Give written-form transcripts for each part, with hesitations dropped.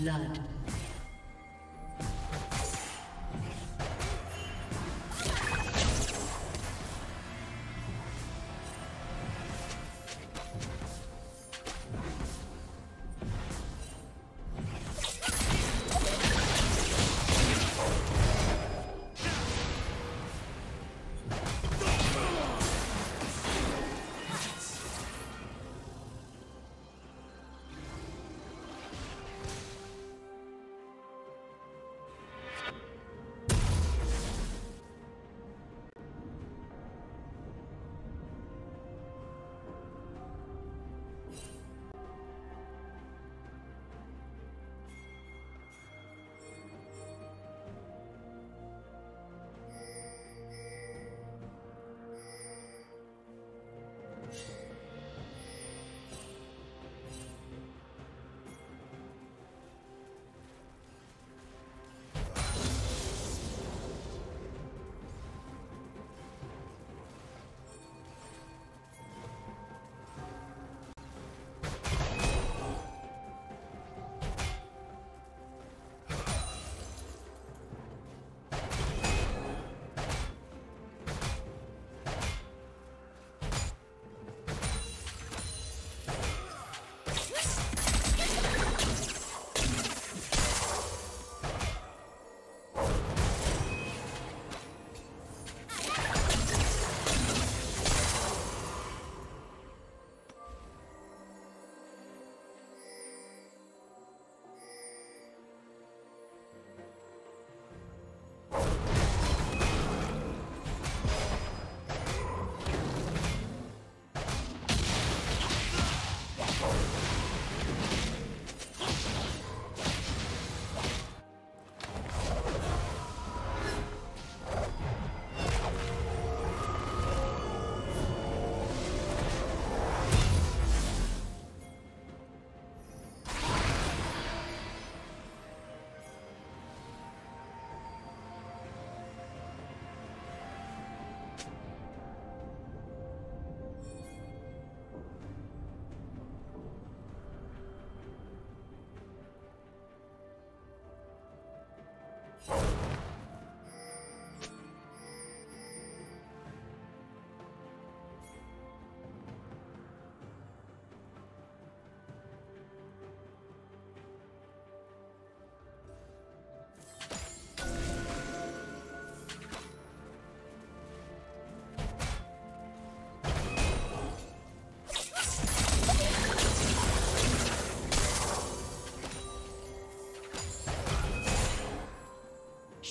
blood.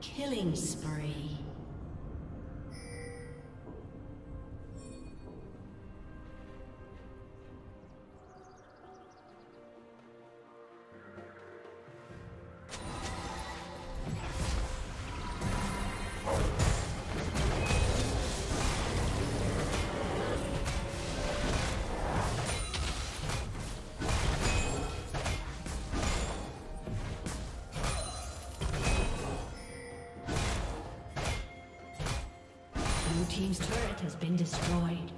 Killing spree. Team's turret has been destroyed.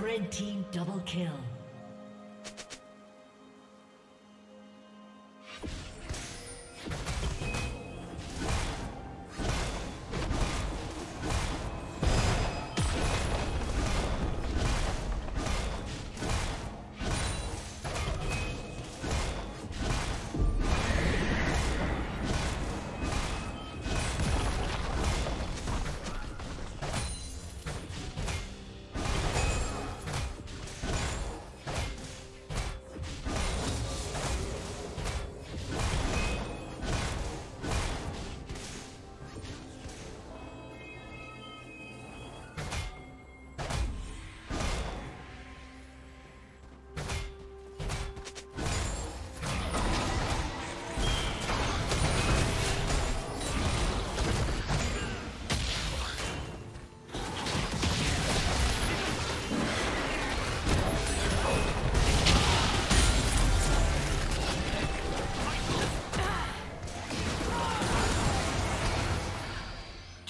Red team double kill.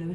Blue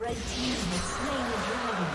Red team has slain the dragon.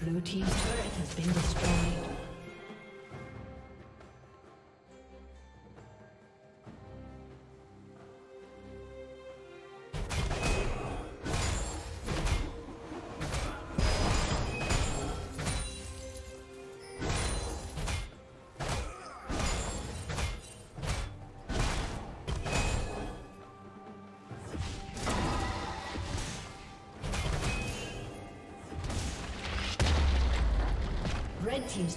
Blue team's turret has been destroyed. Red team's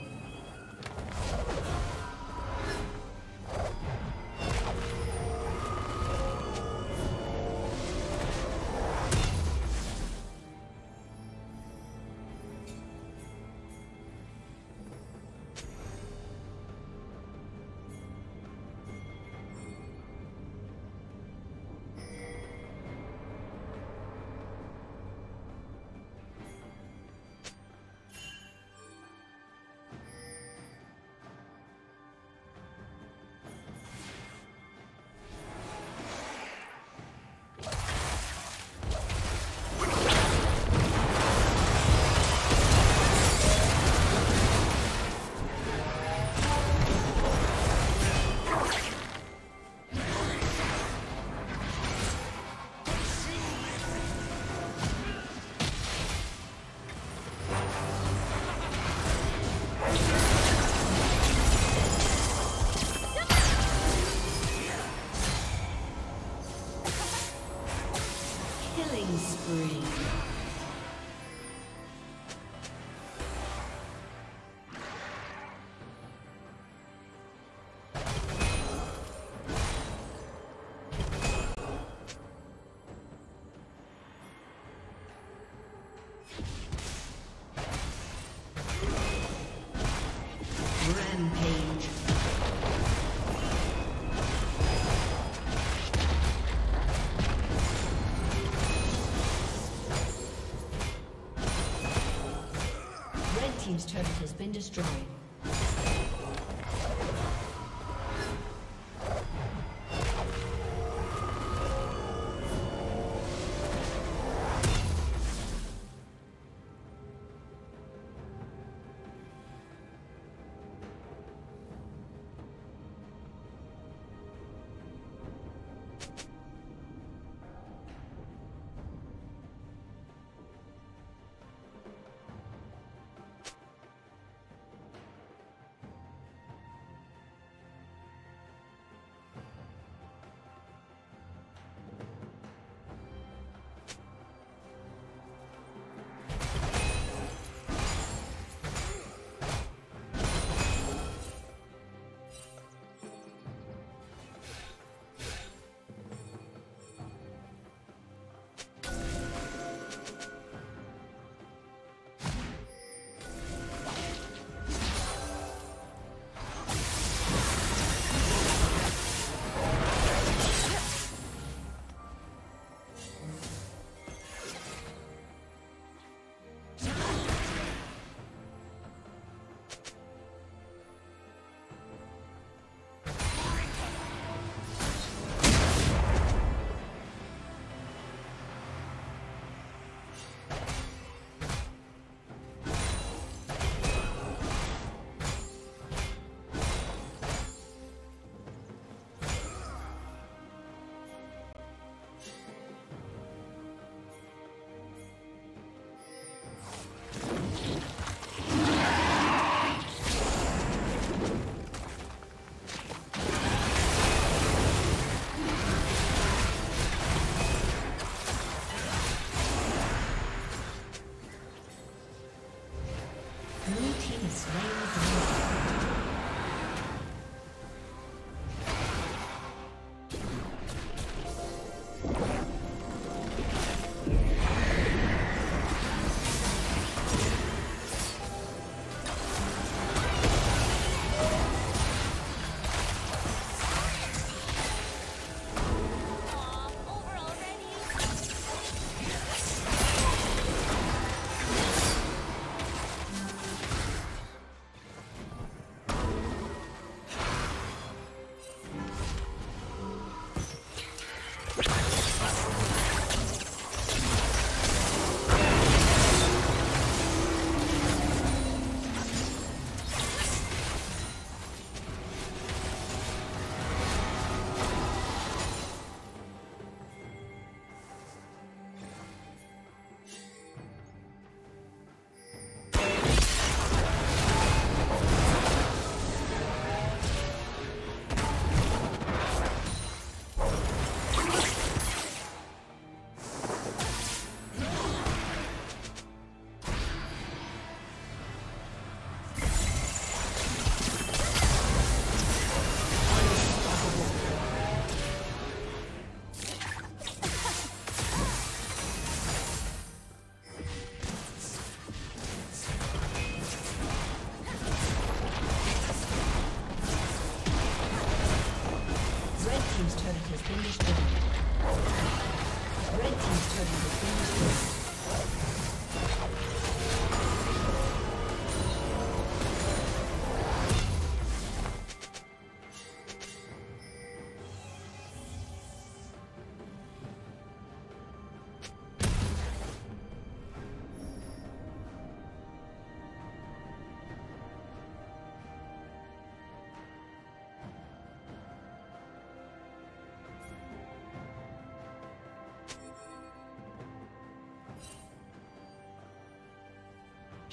Team's turret has been destroyed.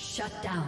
Shut down.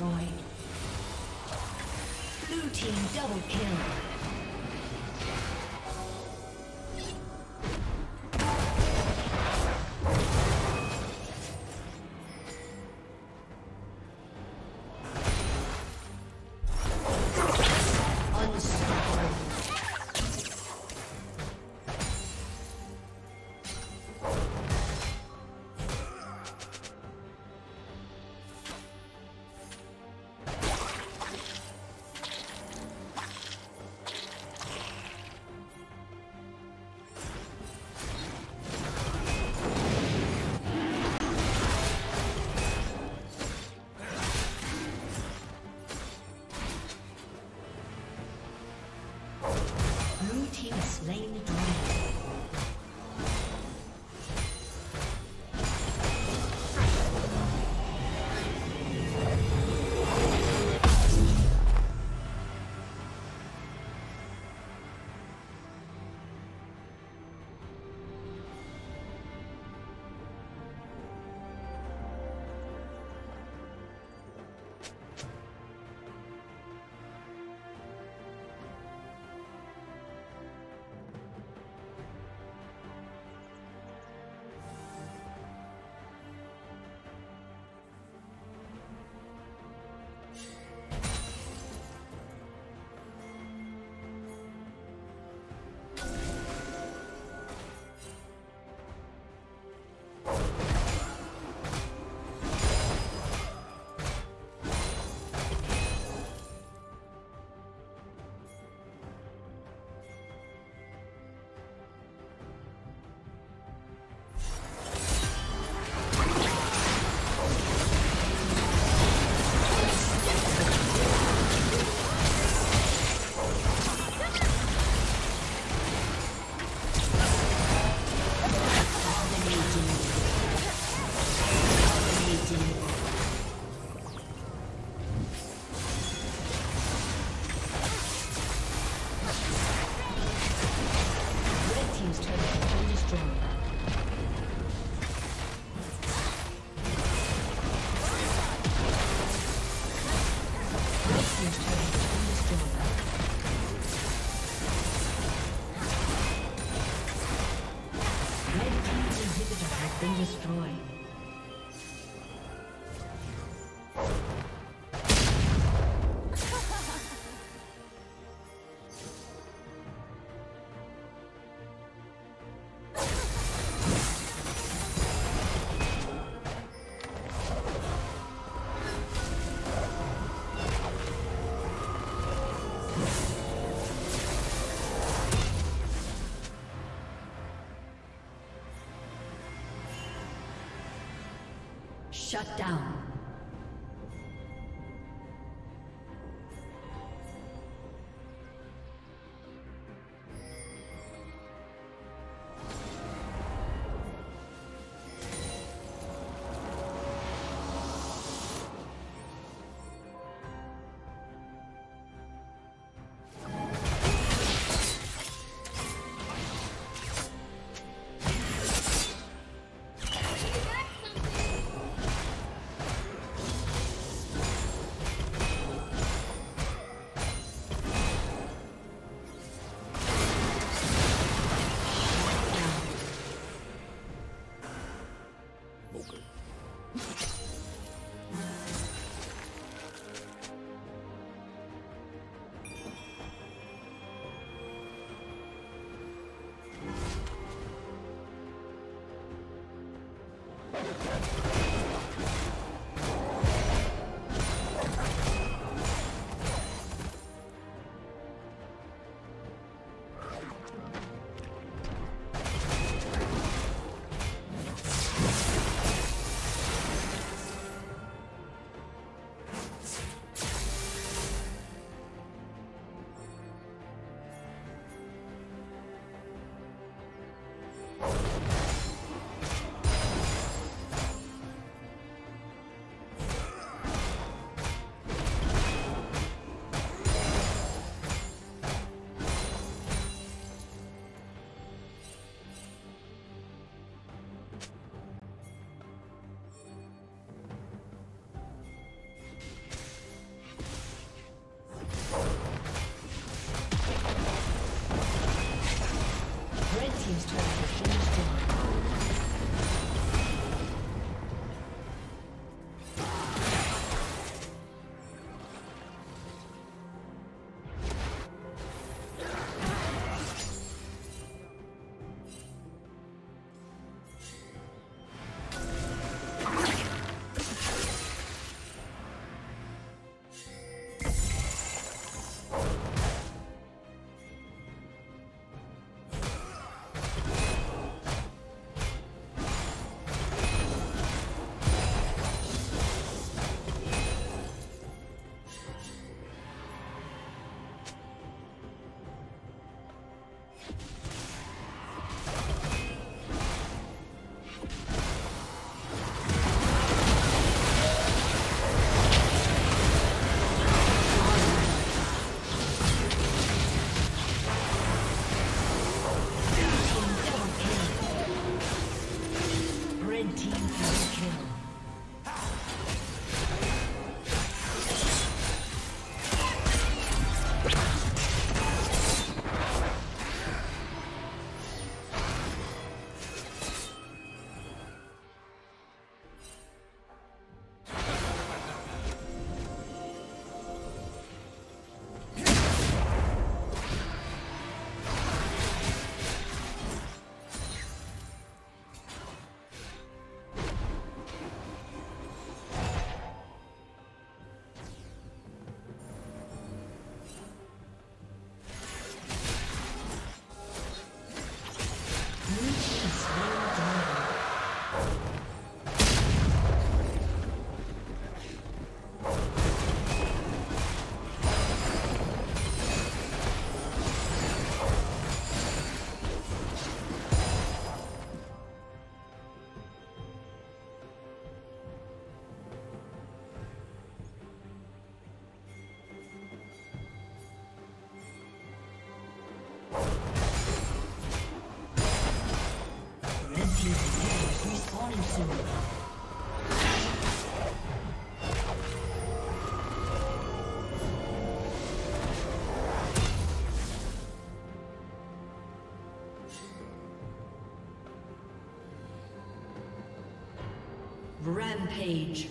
destroyed. Blue team double kill. Shut down. Rampage.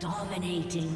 Dominating.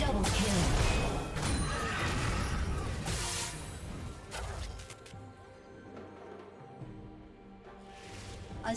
Double kill. A